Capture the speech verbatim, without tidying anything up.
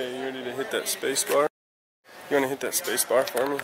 Okay, you ready to hit that space bar? You want to hit that space bar for me?